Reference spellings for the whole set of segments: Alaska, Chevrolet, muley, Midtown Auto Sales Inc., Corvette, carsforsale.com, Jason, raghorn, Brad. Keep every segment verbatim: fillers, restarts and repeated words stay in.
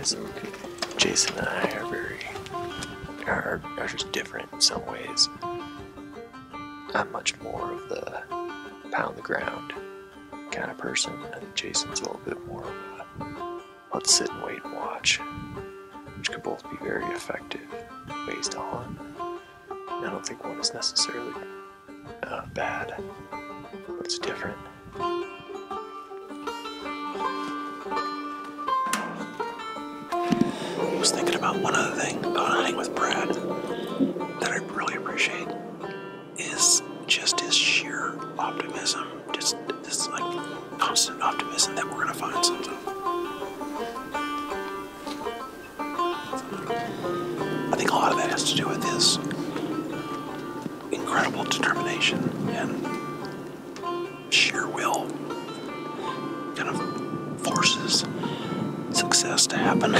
guys. Jason and I are very, are, are just different in some ways. I'm much more of the pound the ground kind of person, and Jason's a little bit more of a let's sit and wait and watch, which could both be very effective ways to hunt. And I don't think one is necessarily uh, bad, but it's different. I was thinking about one other thing about hunting with Brad that I really appreciate is just his sheer optimism, just this like constant optimism that we're gonna find something. I think a lot of that has to do with his incredible determination and sheer will, kind of forces success to happen.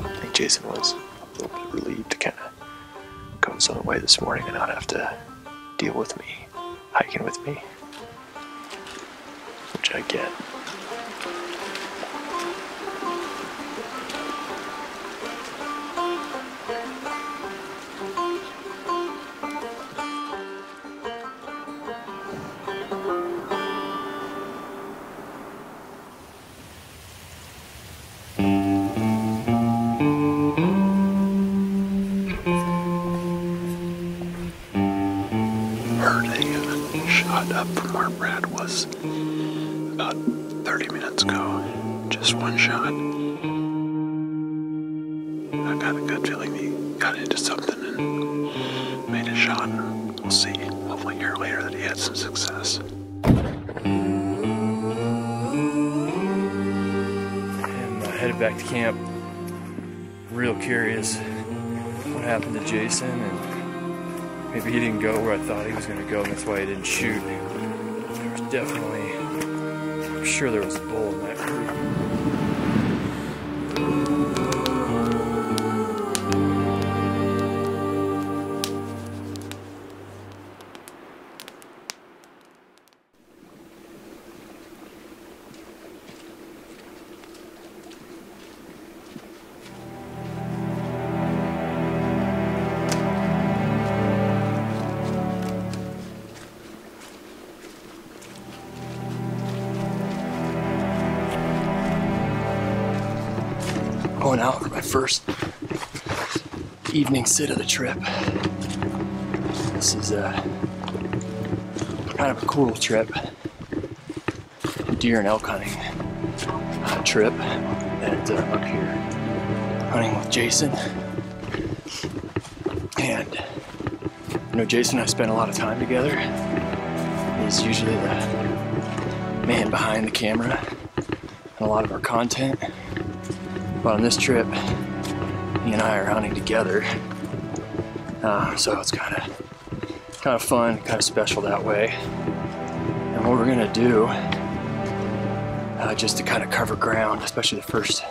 I think Jason was a little bit relieved to kind of go his own way this morning and not have to deal with me hiking with me, which I get. Shot up from where Brad was about thirty minutes ago. Just one shot. I got a good feeling he got into something and made a shot. We'll see, hopefully a year later, that he had some success. And I headed back to camp, real curious what happened to Jason, and maybe he didn't go where I thought he was going to go, and that's why he didn't shoot. There was definitely, I'm sure there was a bull in that group. Going out for my first evening sit of the trip. This is a kind of a cool trip, deer and elk hunting uh, trip that uh, up here hunting with Jason. And I know Jason and I spend a lot of time together. He's usually the man behind the camera and a lot of our content. But on this trip, he and I are hunting together, uh, so it's kind of kind of fun, kind of special that way. And what we're gonna do, uh, just to kind of cover ground, especially the first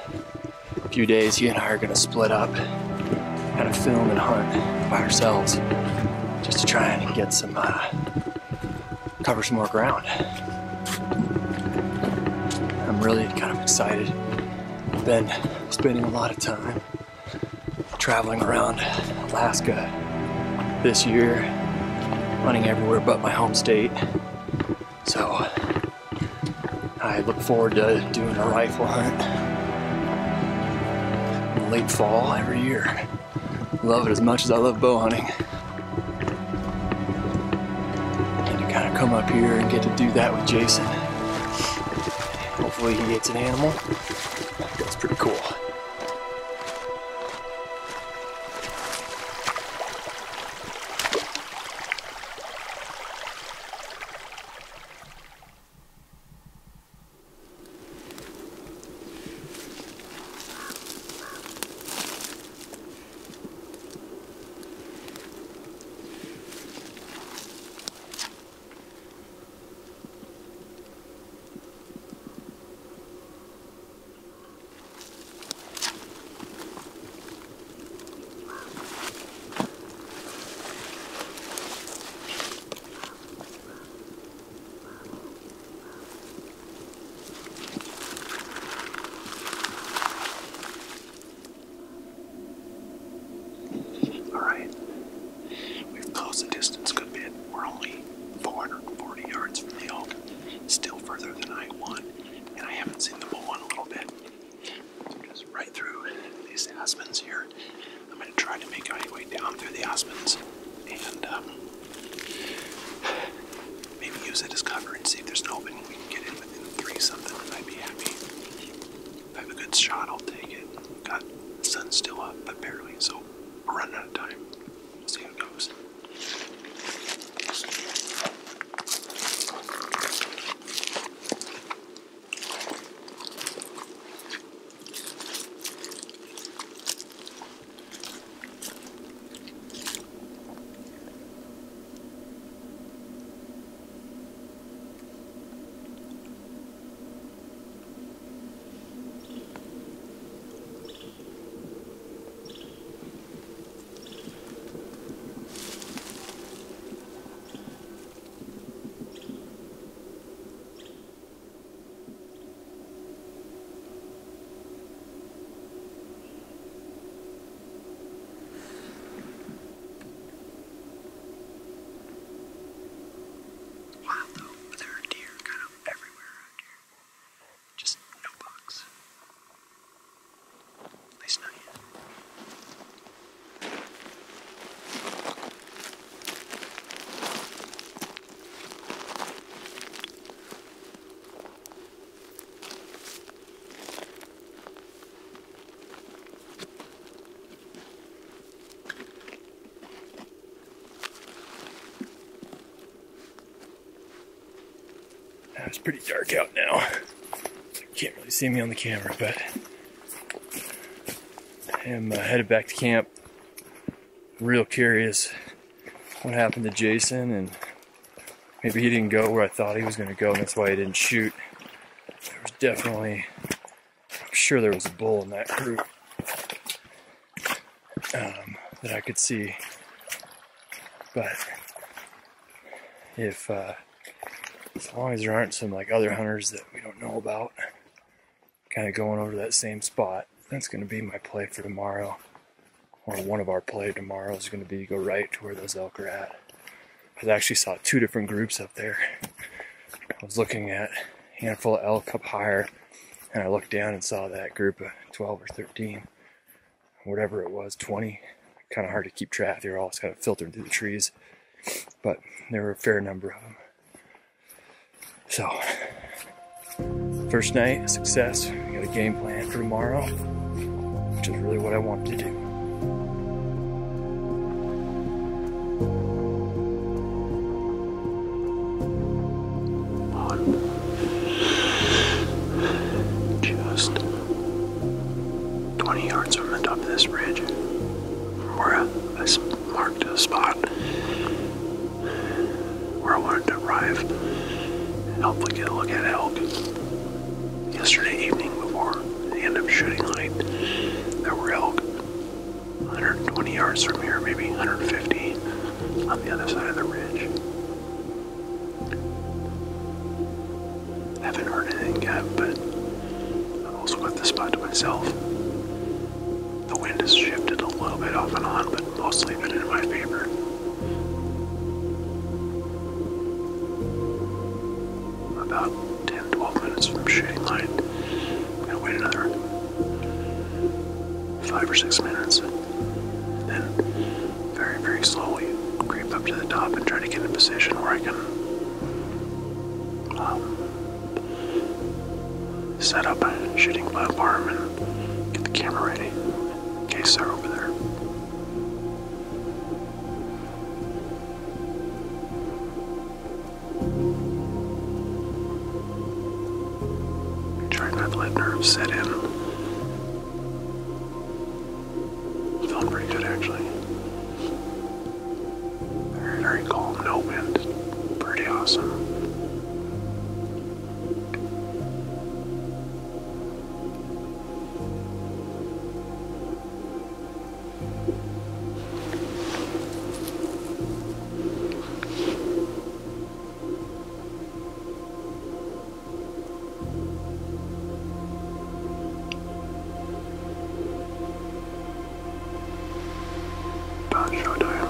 few days, he and I are gonna split up, kind of film and hunt by ourselves, just to try and get some uh, cover some more ground. I'm really kind of excited. Been spending a lot of time traveling around Alaska this year, hunting everywhere but my home state. So I look forward to doing a rifle hunt in late fall every year. Love it as much as I love bow hunting. And to kind of come up here and get to do that with Jason. Hopefully he gets an animal. That's pretty cool. haven't seen the bull one a little bit. So just right through these aspens here. I'm going to try to make my way down through the aspens and um, maybe use it as cover and see if there's an opening. We can get in within three something. I'd be happy. If I have a good shot, I'll take it. Got the sun still up, but barely, so we're running out of time. We'll see how it goes. It's pretty dark out now. Can't really see me on the camera, but I am uh, headed back to camp. Real curious what happened to Jason, and maybe he didn't go where I thought he was going to go, and that's why he didn't shoot. There was definitely, I'm sure there was a bull in that group um, that I could see, but if uh, as long as there aren't some like other hunters that we don't know about kind of going over to that same spot, that's going to be my play for tomorrow, or one of our play tomorrow is going to be to go right to where those elk are at. I actually saw two different groups up there. I was looking at a handful of elk up higher, and I looked down and saw that group of twelve or thirteen, whatever it was, twenty. Kind of hard to keep track. They were all kind of filtered through the trees, but there were a fair number of them. So, first night, success. We got a game plan for tomorrow, which is really what I wanted to do. Just twenty yards from the top of this ridge, where I marked a spot where I wanted to arrive. Hopefully get a look at elk. Yesterday evening, before the end of shooting light, there were elk one hundred twenty yards from here, maybe one hundred fifty on the other side of the ridge. I haven't heard anything yet, but I've also got this spot to myself. The wind has shifted a little bit off and on, but mostly been in my favor. About ten to twelve minutes from shooting light. I'm gonna wait another five or six minutes, and then very, very slowly creep up to the top and try to get in a position where I can um, set up a shooting platform and get the camera ready in case they're over there. Let nerves set in. Feeling pretty good, actually. Very, very calm, no wind. Pretty awesome. Showtime.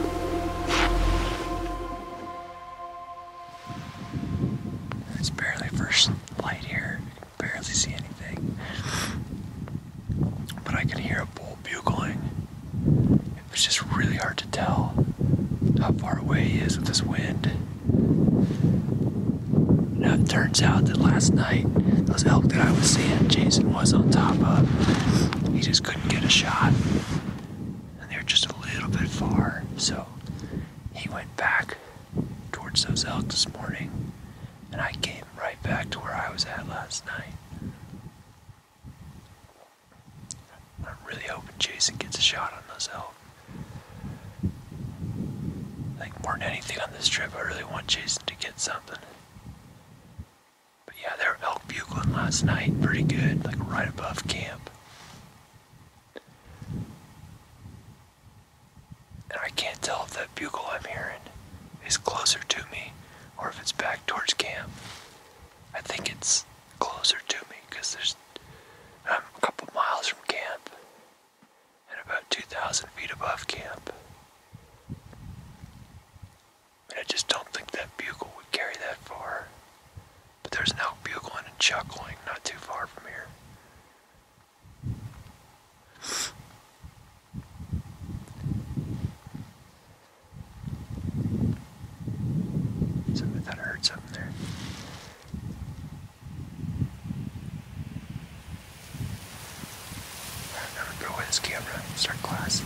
last night, those elk that I was seeing, Jason was on top of, he just couldn't get a shot. And they were just a little bit far, so he went back towards those elk this morning, and I came right back to where I was at last night. I'm really hoping Jason gets a shot on those elk. I think more than anything on this trip, I really want Jason to get something. But yeah, they were elk bugling last night pretty good, like right above camp. And I can't tell if that bugle I'm hearing is closer to me or if it's back towards camp. I think it's closer to me because there's I'm a couple miles from camp and about two thousand feet above camp. I just don't think that bugle would carry that far. But there's an elk bugling and chuckling not too far from here. Somebody thought I heard something there. Alright, now I'm gonna throw away this camera and start class.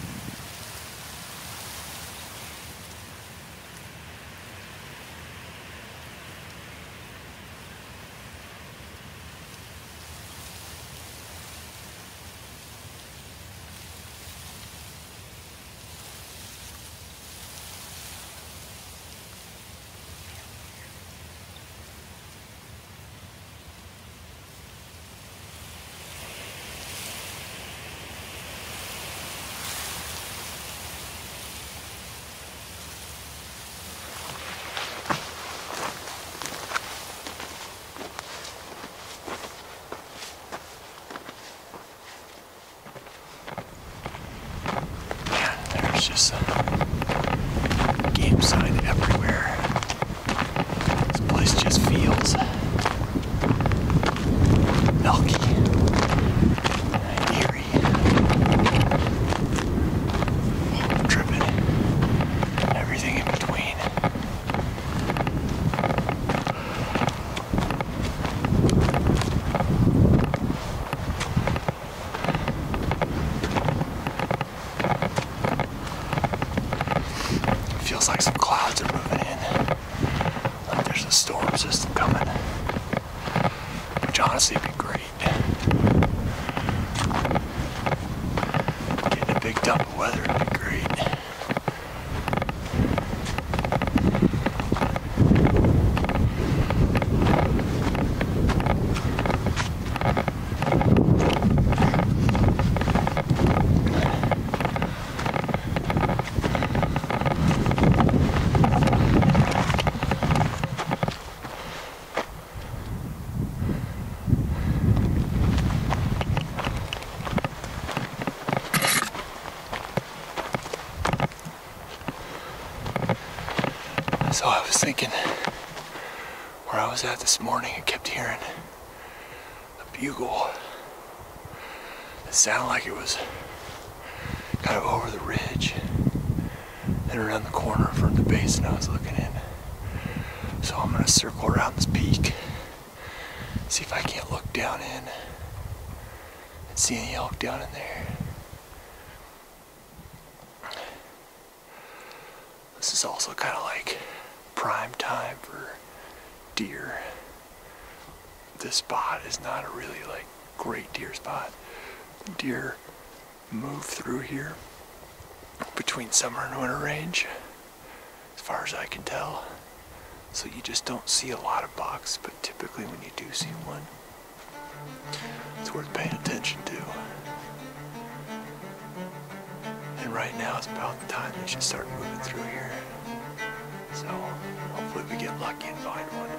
Just a game sign everywhere. This place just feels milky and eerie. Oh, tripping. Everything in between. Feels like some clouds are moving in, like there's a storm system coming, which honestly would be great. Getting a big dump of weather would be great. So I was thinking, where I was at this morning, I kept hearing a bugle that sounded like it was kind of over the ridge and around the corner from the basin I was looking in. So I'm gonna circle around this peak, see if I can't look down in and see any elk down in there. This is also kind of like prime time for deer. This spot is not a really like great deer spot. Deer move through here between summer and winter range, as far as I can tell. So you just don't see a lot of bucks, but typically when you do see one, it's worth paying attention to. And right now is about the time they should start moving through here. So hopefully we get lucky and find one.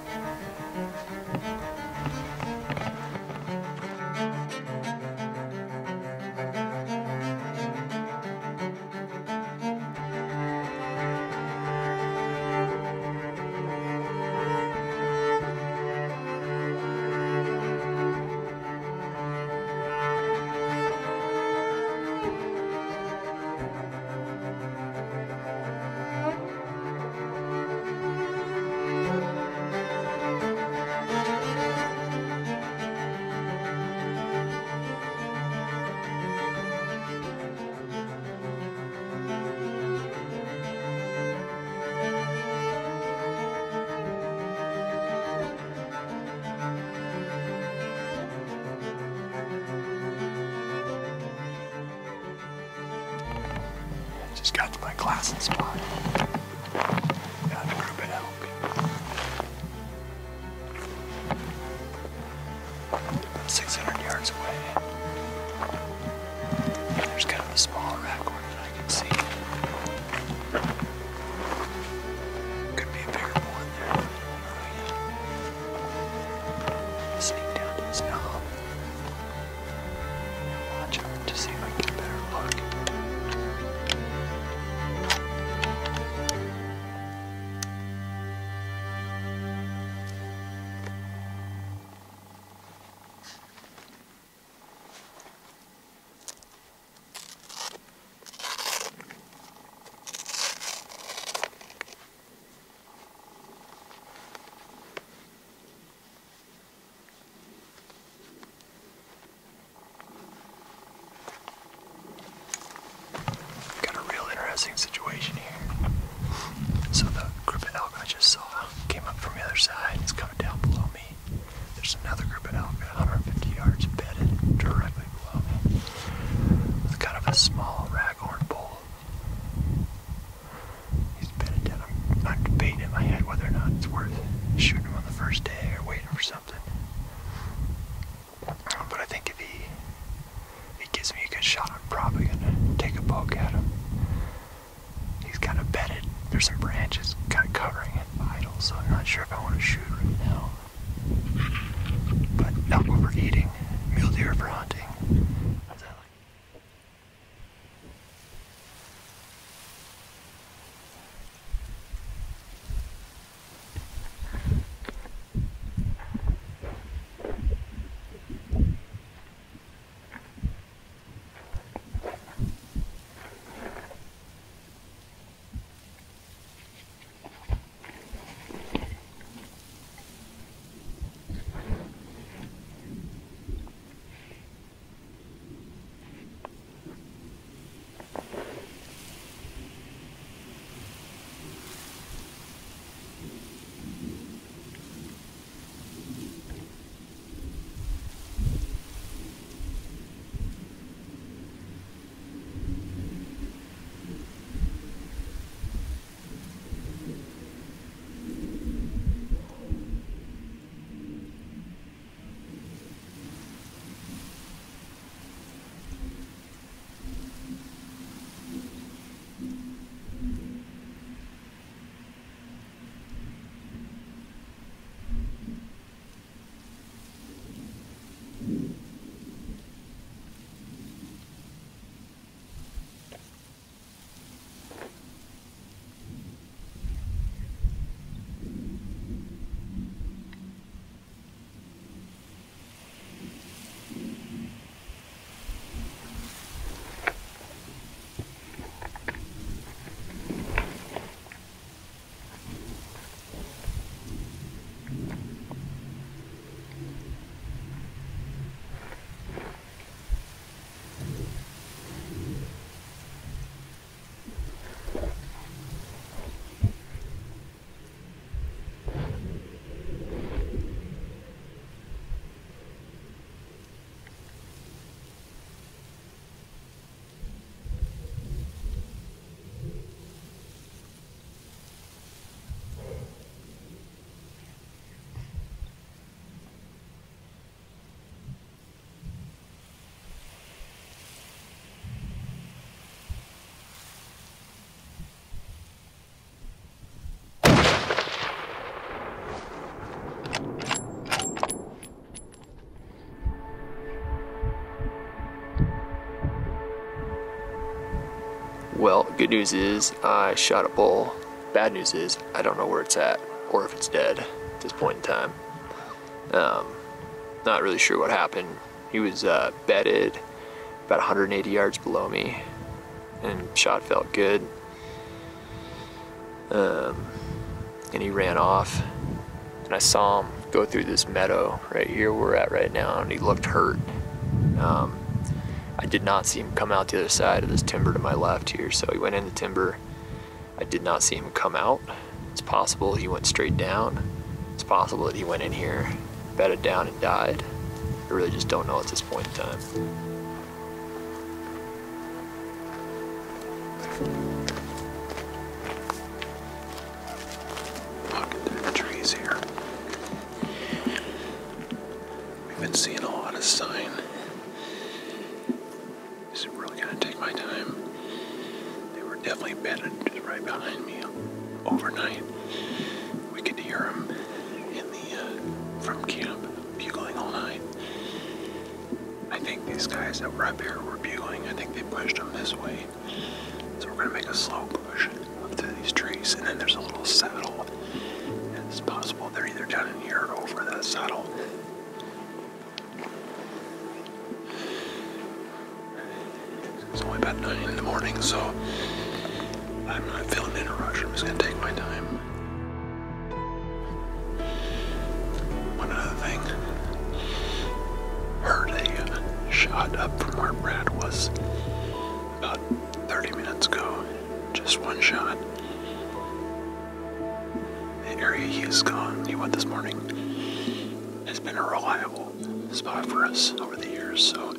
just got to my glassing spot. Got a group of elk. About six hundred yards away. And there's kind of a small rack one that I can see. Could be a bigger one there, but I don't know yet. Sneak down to this knob. To see if I can get a better look. Situation here. So the group of elk I just saw came up from the other side and is coming down below me. There's another group of elk at one hundred fifty yards bedded directly below me with kind of a small raghorn bull. He's bedded down. I'm, I'm debating in my head whether or not it's worth shooting him on the first day or waiting for something. But I think if he, he gives me a good shot, I'm probably going to take a poke at him. Kind of bedded. There's some branches kind of covering it, idle, so I'm not sure if I want to shoot right now. But elk for eating, mule deer for hunting. Well, good news is I shot a bull. Bad news is I don't know where it's at or if it's dead at this point in time. Um, not really sure what happened. He was uh, bedded about one hundred eighty yards below me and shot felt good. Um, and he ran off and I saw him go through this meadow right here where we're at right now and he looked hurt. Um, I did not see him come out the other side of this timber to my left here. So he went in the timber. I did not see him come out. It's possible he went straight down. It's possible that he went in here, bedded down and died. I really just don't know at this point in time. that sign. Is it really gonna take my time? They were definitely bedded right behind me overnight. We could hear them in the uh, from camp bugling all night. I think these guys that were up here were bugling. I think they pushed them this way. So we're gonna make a slow push up to these trees, and then there's a little saddle. And it's possible they're either down in here or over the saddle. It's only about nine in the morning, so I'm not feeling in a rush. I'm just gonna take my time. One other thing, heard a shot up from where Brad was about thirty minutes ago. Just one shot. The area he has gone, he went this morning, has been a reliable spot for us over the years, so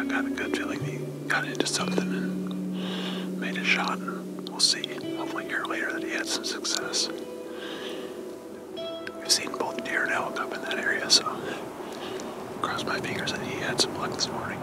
I got a good feeling he got into something and made a shot, and we'll see, hopefully a year later, that he had some success. We've seen both deer and elk up in that area, so cross my fingers that he had some luck this morning.